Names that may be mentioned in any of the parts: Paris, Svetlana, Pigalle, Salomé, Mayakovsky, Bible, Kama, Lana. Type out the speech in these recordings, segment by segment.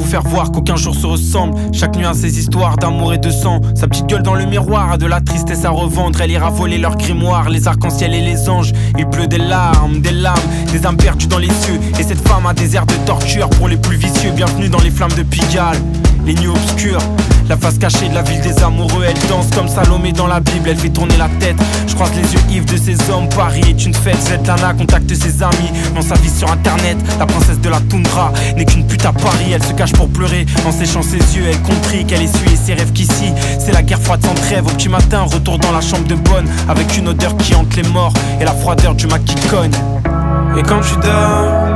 vous faire voir qu'aucun jour se ressemble. Chaque nuit a ses histoires d'amour et de sang. Sa petite gueule dans le miroir a de la tristesse à revendre. Elle ira voler leurs grimoires, les arcs-en-ciel et les anges. Il pleut des larmes, des âmes perdues dans les cieux. Et cette femme a des airs de torture pour les plus vicieux. Bienvenue dans les flammes de Pigalle, les nuits obscures. La face cachée de la ville des amoureux, elle danse comme Salomé dans la Bible, elle fait tourner la tête. Je croise les yeux ivres de ces hommes, Paris est une fête. Svetlana contacte ses amis, lance sa vie sur internet. La princesse de la toundra n'est qu'une pute à Paris, elle se cache pour pleurer. En séchant ses yeux, elle comprit qu'elle essuyait ses rêves qu'ici c'est la guerre froide sans trêve. Au petit matin, retour dans la chambre de bonne, avec une odeur qui hante les morts et la froideur du maquis cogne. Et quand tu dors,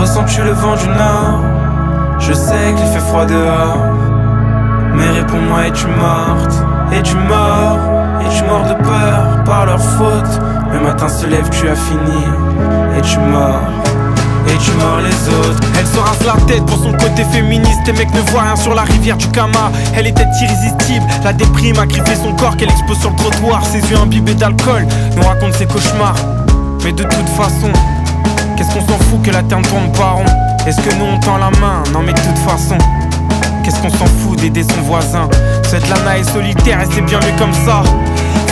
ressens-tu le vent du nord? Je sais qu'il fait froid dehors, mais réponds-moi, es-tu morte? Es-tu mort? Es-tu mort de peur par leur faute? Le matin se lève, tu as fini. Es-tu mort? Es-tu mort les autres? Elle se rase la tête pour son côté féministe. Les mecs ne voient rien sur la rivière du Kama. Elle était irrésistible, la déprime a griffé son corps qu'elle expose sur le trottoir. Ses yeux imbibés d'alcool nous racontent ses cauchemars. Mais de toute façon, qu'est-ce qu'on s'en fout que la terre ne tourne pas rond? Est-ce que nous on tend la main? Non mais de toute façon, qu'est-ce qu'on s'en fout d'aider son voisin? Cette Lana est solitaire et c'est bien mieux comme ça.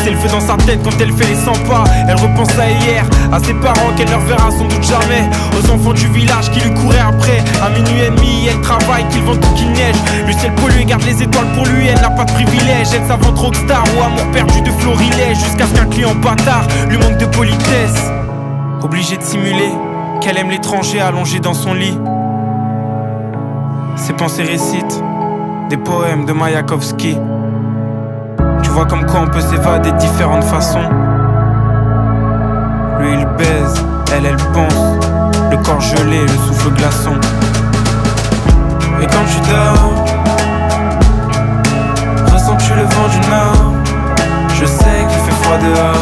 C'est le feu dans sa tête quand elle fait les 100 pas. Elle repense à hier, à ses parents qu'elle ne reverra sans doute jamais, aux enfants du village qui lui couraient après. À minuit et demi, elle travaille, qu'il vente ou qu'il neige. Le ciel pollué garde les étoiles pour lui, elle n'a pas de privilège. Elle s'avance rockstar ou amour perdu de florilège, jusqu'à ce qu'un client bâtard lui manque de politesse. Obligé de simuler qu'elle aime l'étranger allongé dans son lit. Ses pensées récitent des poèmes de Mayakovsky. Tu vois comme quoi on peut s'évader de différentes façons. Lui il baise, elle pense, le corps gelé, le souffle glaçon. Et quand tu dors, ressens-tu le vent du nord? Je sais qu'il fait froid dehors,